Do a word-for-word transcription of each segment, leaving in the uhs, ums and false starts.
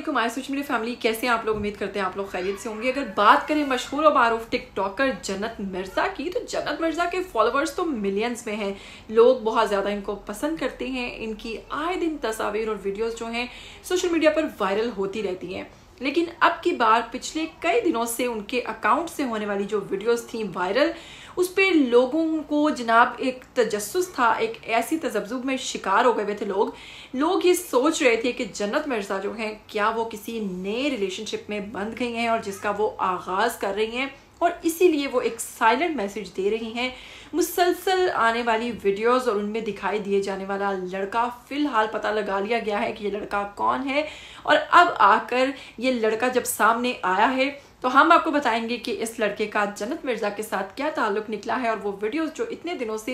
अस्सलामुअलैकुम आई सोच मेरी फैमिली, कैसे हैं आप लोग? उम्मीद करते हैं आप लोग खैरियत से होंगे। अगर बात करें मशहूर और मारूफ टिकटॉकर जन्नत मिर्ज़ा की तो जन्नत मिर्ज़ा के फॉलोअर्स तो मिलियंस में हैं। लोग बहुत ज़्यादा इनको पसंद करते हैं। इनकी आए दिन तस्वीर और वीडियोज़ जो हैं सोशल मीडिया पर वायरल होती रहती हैं, लेकिन अब की बार पिछले कई दिनों से उनके अकाउंट से होने वाली जो वीडियोस थी वायरल, उस पर लोगों को जनाब एक तजस्सुस था, एक ऐसी तजब्जुब में शिकार हो गए थे लोग। लोग ये सोच रहे थे कि जन्नत मिर्ज़ा जो हैं क्या वो किसी नए रिलेशनशिप में बंध गई हैं और जिसका वो आगाज़ कर रही हैं, और इसीलिए वो एक साइलेंट मैसेज दे रही हैं। मुसलसल आने वाली वीडियोस और उनमें दिखाई दिए जाने वाला लड़का, फ़िलहाल पता लगा लिया गया है कि ये लड़का कौन है, और अब आकर ये लड़का जब सामने आया है तो हम आपको बताएंगे कि इस लड़के का जन्नत मिर्ज़ा के साथ क्या ताल्लुक निकला है। और वो वीडियोस जो इतने दिनों से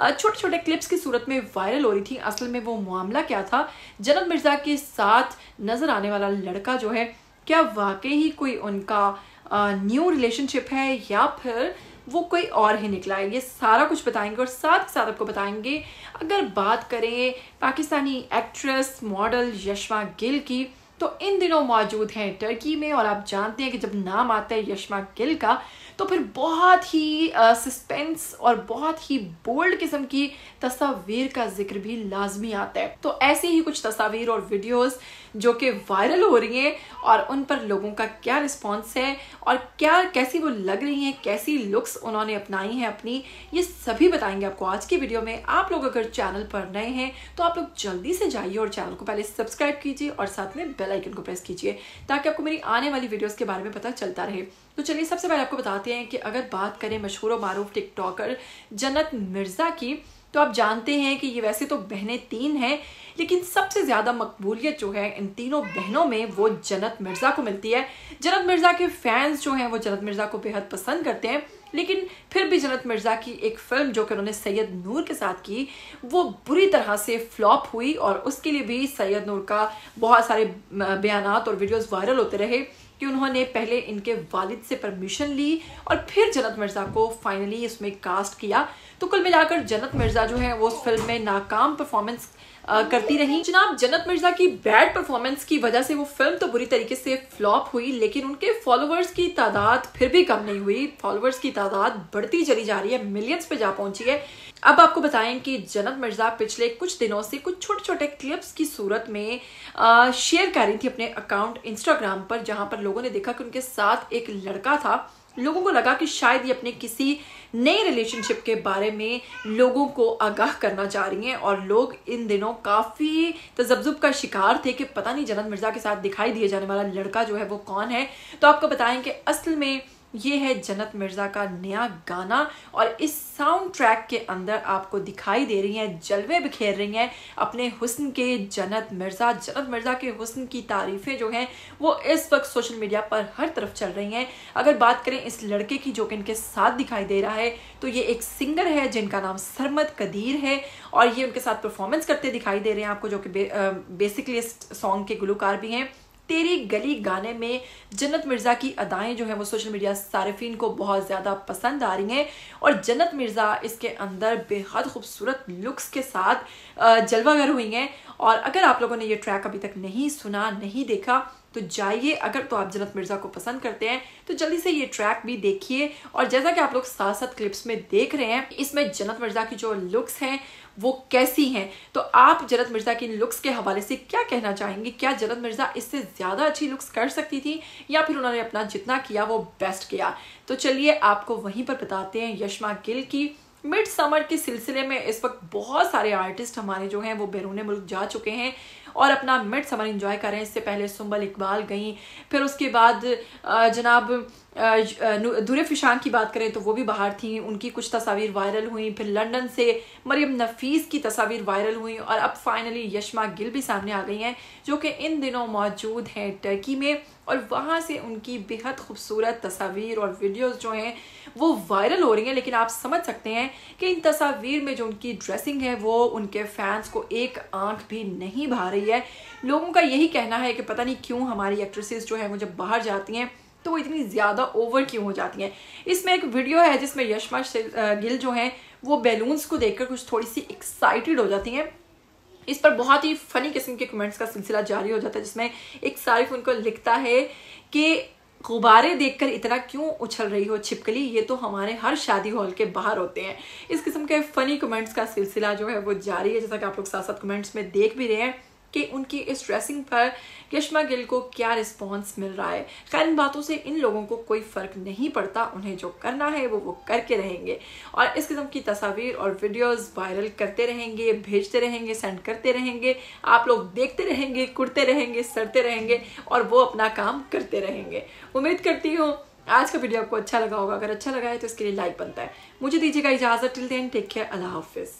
छोटे छोटे क्लिप्स की सूरत में वायरल हो रही थी, असल में वो मामला क्या था? जन्नत मिर्ज़ा के साथ नज़र आने वाला लड़का जो है क्या वाकई ही कोई उनका न्यू रिलेशनशिप है या फिर वो कोई और ही निकला है? ये सारा कुछ बताएंगे और साथ ही साथ आपको बताएंगे। अगर बात करें पाकिस्तानी एक्ट्रेस मॉडल यशमा गिल की तो इन दिनों मौजूद हैं टर्की में, और आप जानते हैं कि जब नाम आता है यशमा गिल का तो फिर बहुत ही सस्पेंस और बहुत ही बोल्ड किस्म की तस्वीर का जिक्र भी लाजमी आता है। तो ऐसे ही कुछ तस्वीर और वीडियोस जो कि वायरल हो रही हैं और उन पर लोगों का क्या रिस्पांस है और क्या कैसी वो लग रही हैं, कैसी लुक्स उन्होंने अपनाई हैं अपनी, ये सभी बताएंगे आपको आज की वीडियो में। आप लोग अगर चैनल पर नए हैं तो आप लोग जल्दी से जाइए और चैनल को पहले सब्सक्राइब कीजिए और साथ में बेल आइकन को प्रेस कीजिए ताकि आपको मेरी आने वाली वीडियोस के बारे में पता चलता रहे। तो चलिए सबसे पहले आपको बताते हैं कि अगर बात करें मशहूर और मारूफ टिकटॉकर जन्नत मिर्ज़ा की तो आप जानते हैं कि ये वैसे तो बहनें तीन हैं, लेकिन सबसे ज़्यादा मकबूलियत जो है इन तीनों बहनों में वो जन्नत मिर्ज़ा को मिलती है। जन्नत मिर्ज़ा के फैंस जो हैं वो जन्नत मिर्ज़ा को बेहद पसंद करते हैं, लेकिन फिर भी जन्नत मिर्ज़ा की एक फ़िल्म जो कि उन्होंने सैयद नूर के साथ की वो बुरी तरह से फ्लॉप हुई, और उसके लिए भी सैयद नूर का बहुत सारे बयानात और वीडियोज़ वायरल होते रहे कि उन्होंने पहले इनके वालिद से परमिशन ली और फिर जन्नत मिर्ज़ा को फाइनली इसमें कास्ट किया। तो कुल मिलाकर जन्नत मिर्ज़ा जो है वो उस फिल्म में नाकाम परफॉर्मेंस करती रही। जनाब जन्नत मिर्ज़ा की बैड परफॉर्मेंस की वजह से वो फिल्म तो बुरी तरीके से फ्लॉप हुई, लेकिन उनके फॉलोअर्स की तादाद फिर भी कम नहीं हुई। फॉलोअर्स की तादाद बढ़ती चली जा रही है, मिलियंस पे जा पहुंची है। अब आपको बताएं कि जन्नत मिर्ज़ा पिछले कुछ दिनों से कुछ छोटे छोटे क्लिप्स की सूरत में शेयर कर रही थी अपने अकाउंट इंस्टाग्राम पर, जहाँ पर लोगों ने देखा कि उनके साथ एक लड़का था। लोगों को लगा कि शायद ये अपने किसी नए रिलेशनशिप के बारे में लोगों को आगाह करना चाह रही हैं, और लोग इन दिनों काफ़ी तजब्जुब का शिकार थे कि पता नहीं जन्नत मिर्ज़ा के साथ दिखाई दिए जाने वाला लड़का जो है वो कौन है। तो आपको बताएं कि असल में ये है जन्नत मिर्ज़ा का नया गाना, और इस साउंड ट्रैक के अंदर आपको दिखाई दे रही हैं, जलवे बिखेर रही हैं अपने हुस्न के जन्नत मिर्ज़ा। जन्नत मिर्ज़ा के हुस्न की तारीफ़ें जो हैं वो इस वक्त सोशल मीडिया पर हर तरफ चल रही हैं। अगर बात करें इस लड़के की जो कि इनके साथ दिखाई दे रहा है तो ये एक सिंगर है जिनका नाम सरमद कदीर है, और ये उनके साथ परफॉर्मेंस करते दिखाई दे रहे हैं आपको, जो कि बे, बेसिकली इस सॉन्ग के गुलकार भी हैं। तेरी गली गाने में जन्नत मिर्ज़ा की अदाएँ जो हैं वो सोशल मीडिया सारिफीन को बहुत ज़्यादा पसंद आ रही हैं, और जन्नत मिर्ज़ा इसके अंदर बेहद खूबसूरत लुक्स के साथ जलवागर हुई हैं। और अगर आप लोगों ने ये ट्रैक अभी तक नहीं सुना, नहीं देखा, तो जाइए। अगर तो आप जन्नत मिर्ज़ा को पसंद करते हैं तो जल्दी से ये ट्रैक भी देखिए। और जैसा कि आप लोग साथ साथ क्लिप्स में देख रहे हैं, इसमें जन्नत मिर्ज़ा की जो लुक्स हैं वो कैसी हैं, तो आप जन्नत मिर्ज़ा की लुक्स के हवाले से क्या कहना चाहेंगे? क्या जन्नत मिर्ज़ा इससे ज़्यादा अच्छी लुक्स कर सकती थी या फिर उन्होंने अपना जितना किया वो बेस्ट किया? तो चलिए आपको वहीं पर बताते हैं यशमा गिल की। मिड समर के सिलसिले में इस वक्त बहुत सारे आर्टिस्ट हमारे जो हैं वो बैरून मुल्क जा चुके हैं और अपना मिड समर इंजॉय कर रहे हैं। इससे पहले सुंबल इकबाल गई, फिर उसके बाद जनाब दुरे फिशान की बात करें तो वो भी बाहर थी, उनकी कुछ तस्वीर वायरल हुई। फिर लंदन से मरियम नफीस की तस्वीर वायरल हुई, और अब फाइनली यशमा गिल भी सामने आ गई हैं जो कि इन दिनों मौजूद हैं टर्की में, और वहाँ से उनकी बेहद खूबसूरत तस्वीर और वीडियोस जो हैं वो वायरल हो रही हैं। लेकिन आप समझ सकते हैं कि इन तस्वीर में जो उनकी ड्रेसिंग है वो उनके फैंस को एक आंख भी नहीं भा रही है। लोगों का यही कहना है कि पता नहीं क्यों हमारी एक्ट्रेसेस जो हैं वो जब बाहर जाती हैं तो वो इतनी ज़्यादा ओवर क्यों हो जाती हैं। इसमें एक वीडियो है जिसमें यशमा गिल जो हैं वो बैलून्स को देखकर कुछ थोड़ी सी एक्साइटेड हो जाती हैं, इस पर बहुत ही फनी किस्म के कमेंट्स का सिलसिला जारी हो जाता है, जिसमें एक सारिफ उनको लिखता है कि गुब्बारे देखकर इतना क्यों उछल रही हो छिपकली, ये तो हमारे हर शादी हॉल के बाहर होते हैं। इस किस्म के फनी कमेंट्स का सिलसिला जो है वो जारी है, जैसा कि आप लोग साथ साथ कमेंट्स में देख भी रहे हैं कि उनकी इस ड्रेसिंग पर यशमा गिल को क्या रिस्पांस मिल रहा है। खैर इन बातों से इन लोगों को कोई फ़र्क नहीं पड़ता, उन्हें जो करना है वो वो करके रहेंगे और इस किस्म की तस्वीर और वीडियोस वायरल करते रहेंगे, भेजते रहेंगे, सेंड करते रहेंगे, आप लोग देखते रहेंगे, कुड़ते रहेंगे, सड़ते रहेंगे और वो अपना काम करते रहेंगे। उम्मीद करती हूँ आज का वीडियो आपको अच्छा लगा होगा। अगर अच्छा लगा है तो इसके लिए लाइक बनता है। मुझे दीजिएगा इजाज़त, टिल देन टेक केयर, अल्लाह हाफिज़।